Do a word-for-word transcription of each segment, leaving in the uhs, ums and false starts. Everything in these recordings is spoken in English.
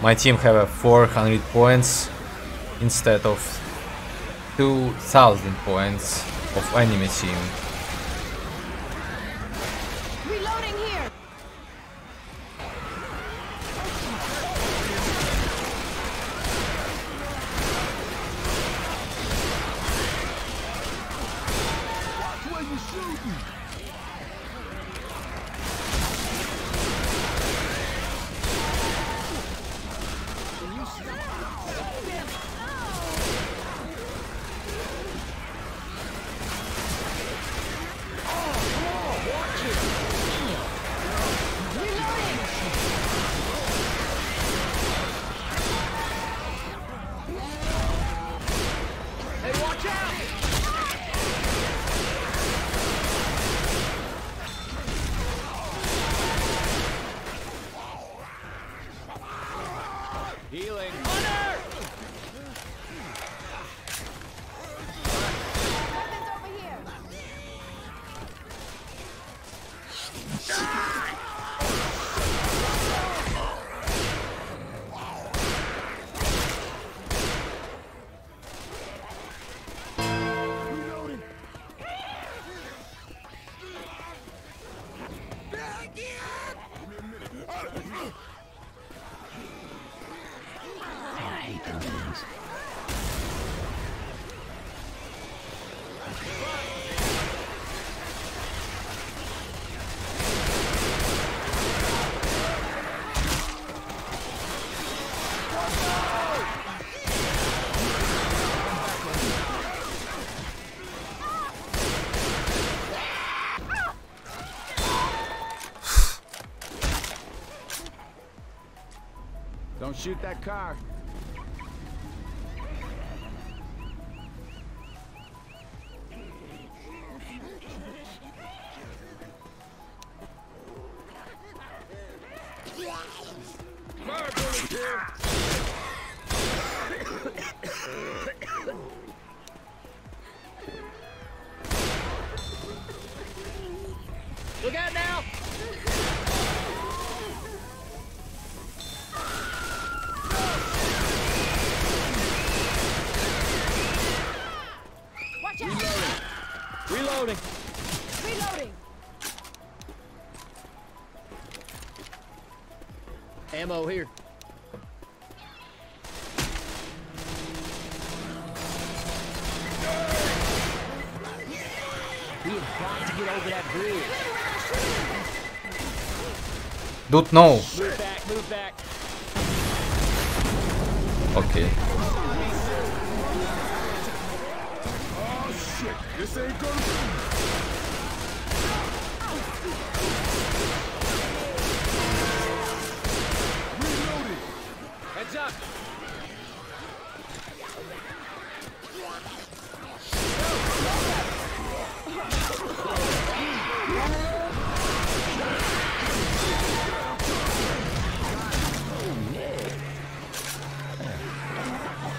My team have four hundred points instead of two thousand points of enemy team. Reloading here. Where you shooting? Healing. Hunter! Weapons over here. Ah! Don't shoot that car. Look out now! Watch out! Reloading! Reloading! Reloading! Ammo here. Get over that bridge. Don't know. Move back, move back. Okay. Oh shit, this ain't gonna be. Reloaded. Heads up.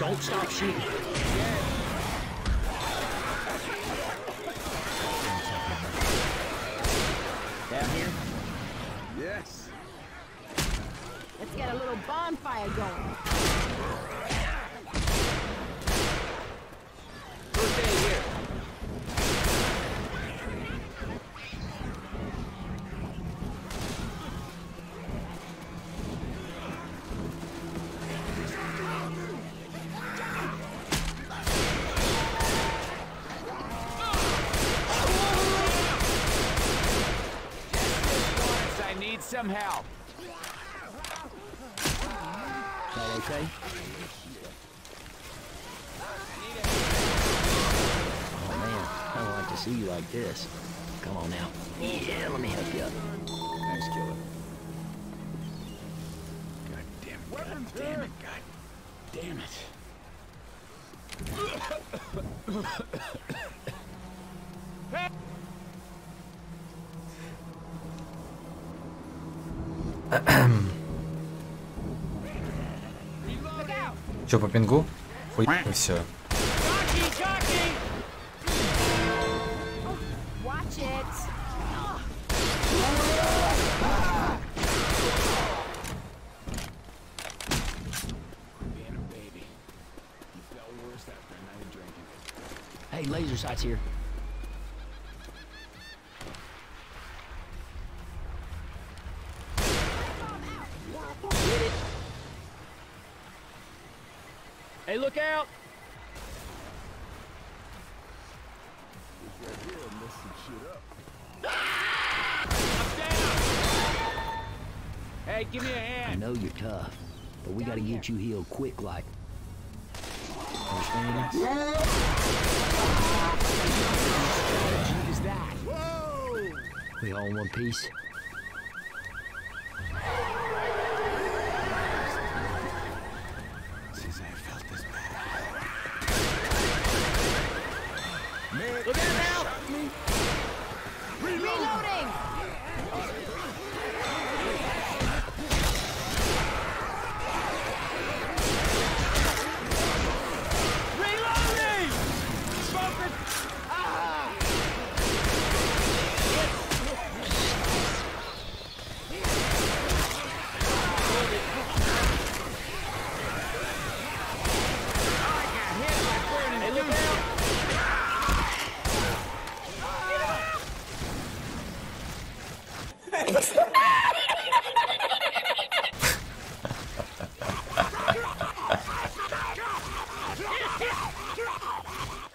Don't stop shooting. Down here? Yes. Let's get a little bonfire going. First day here. Some help. That okay? Oh man, I don't like to see you like this. Come on now. Yeah, let me help you up. Thanks, killer. God damn it. God damn it. God damn it. Че по пингу? Хуй все. Hey, laser sight's here. Get it. Hey, look out! This right here will mess some shit up. Ah! I'm down! Hey, give me a hand. I know you're tough, but we down gotta here. Get you healed quick, like. Understand? What is that? Whoa! We all in one piece. Since I have felt this bad. Look at it now! Reloading! Reloading! Smoking! Ah! I got hit by burning. Hey, look out!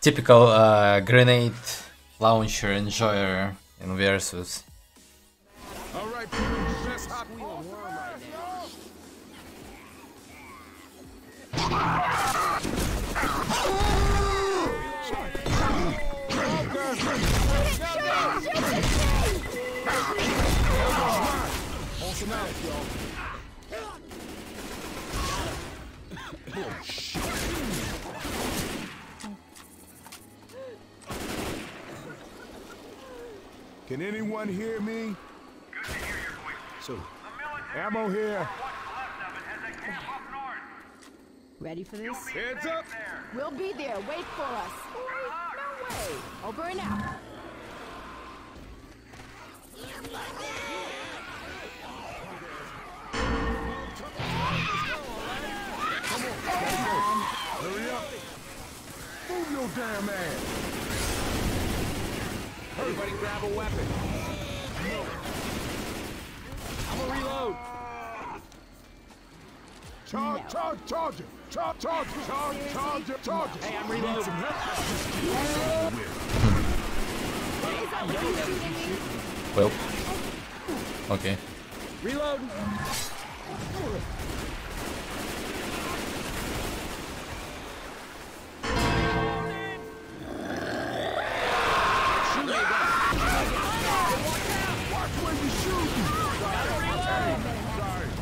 Typical uh, grenade launcher enjoyer in Versus. All right, just hot wheel warm right now. Can anyone hear me? Good to hear your voice. So, ammo here. Ready for this? Heads up! We'll be there. Wait for us. No way. Over and out. Come on, hurry up! Move your damn ass! Everybody grab a weapon. I'm gonna reload. Charge, no. charge, charge it. Charge, charge, charge, charge it, charge it. Hey, I'm reloading. Well. Okay. Reload.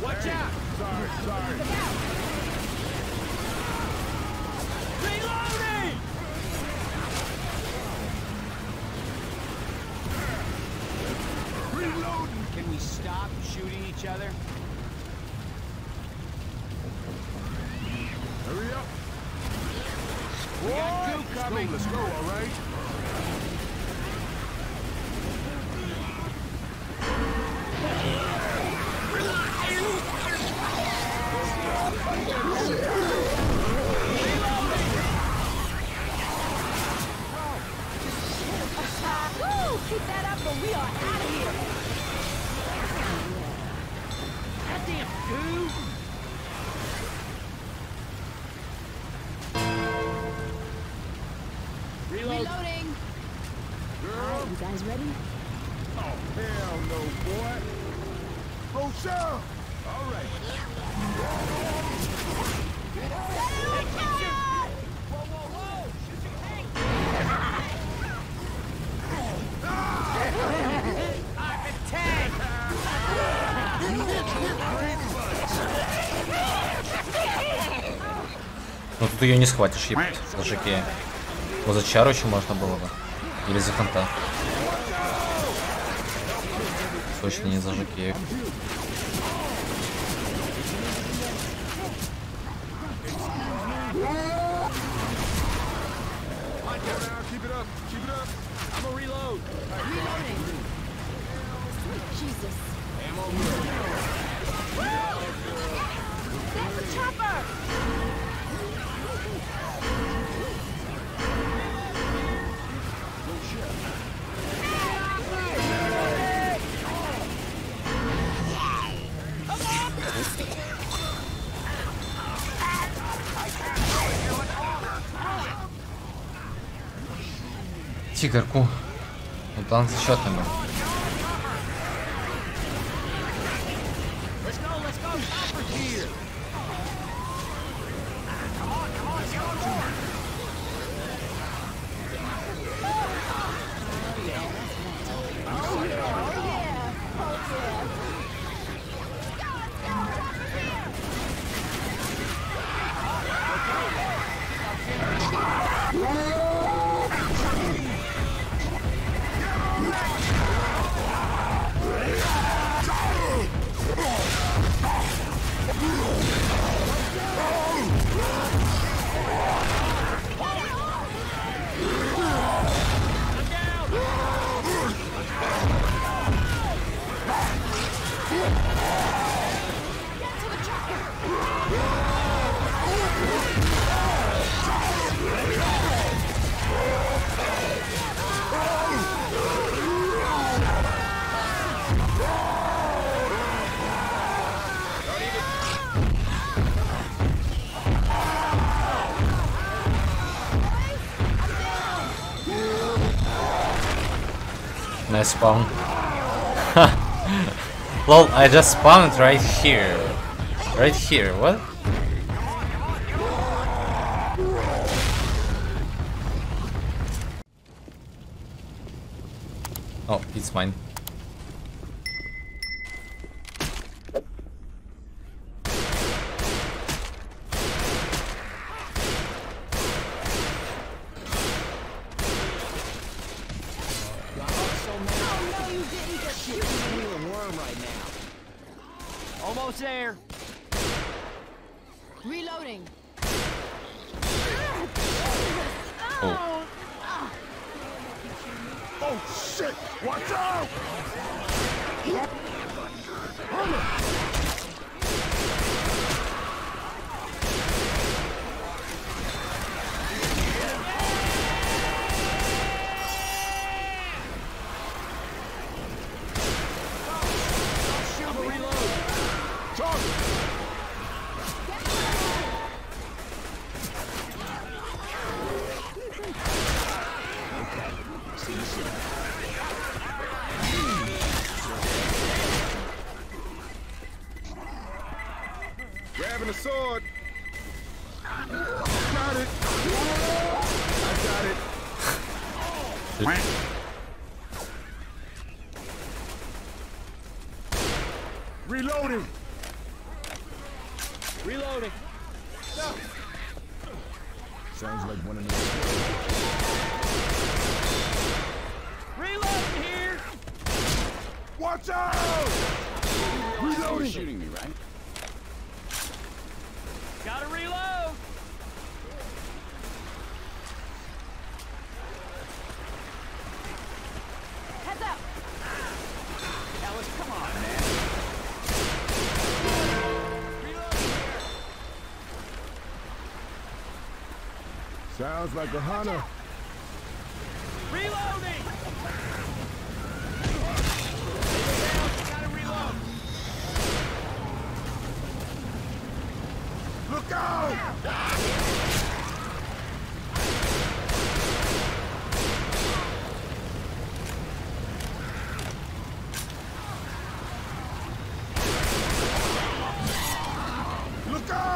Watch out! Sorry, sorry. Reloading! Reloading! Can we stop shooting each other? Hurry up! We got two coming! Let's go, let's go, all right? Keep that up or we are out of here! Goddamn dude! Reload. Reloading! Girl! You guys ready? Oh, hell no, boy! Rochelle! Alright! Whoa, whoa, whoa! Shoot your tank! I'm attacked! Ну тут ее не схватишь, ебать, мужики. Вот за чару еще можно было бы. Или за конта. Точно не за жакеев. I'm a reload. Reloading. Sweet Jesus. Ammo reload. That's a chopper. Тигрку. Вот он зачетный. I spawn. Lol, I just spawned right here. Right here, what? Oh, it's mine. Sounds like a hunter. Reloading! Gotta reload. Look out! Ah! Look out!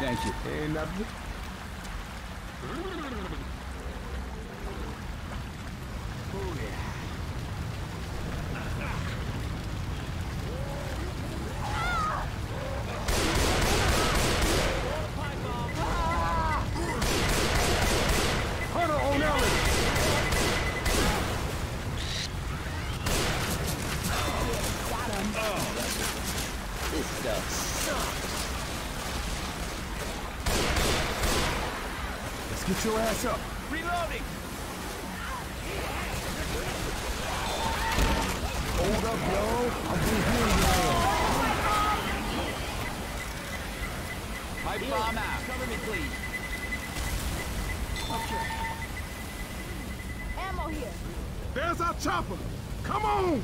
Thank you. Ain't nothing. Get your ass up. Reloading. Hold up, bro. I've been hearing you. My bomb out. Cover me, please. Okay. Ammo here. There's our chopper. Come on.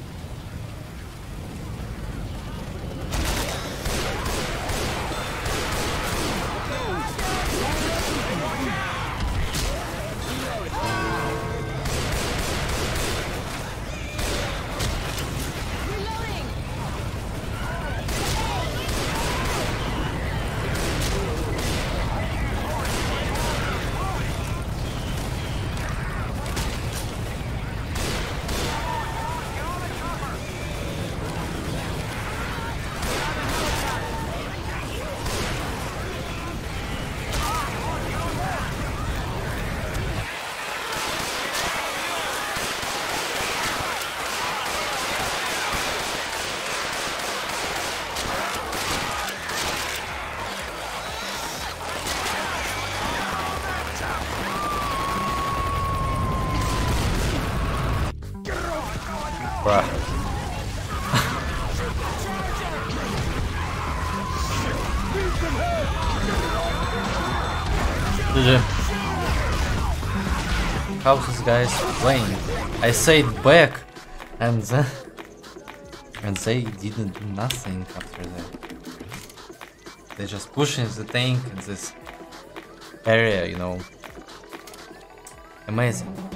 How this guys playing? I said back, and then and they didn't do nothing after that. They just pushing the tank in this area, you know. Amazing.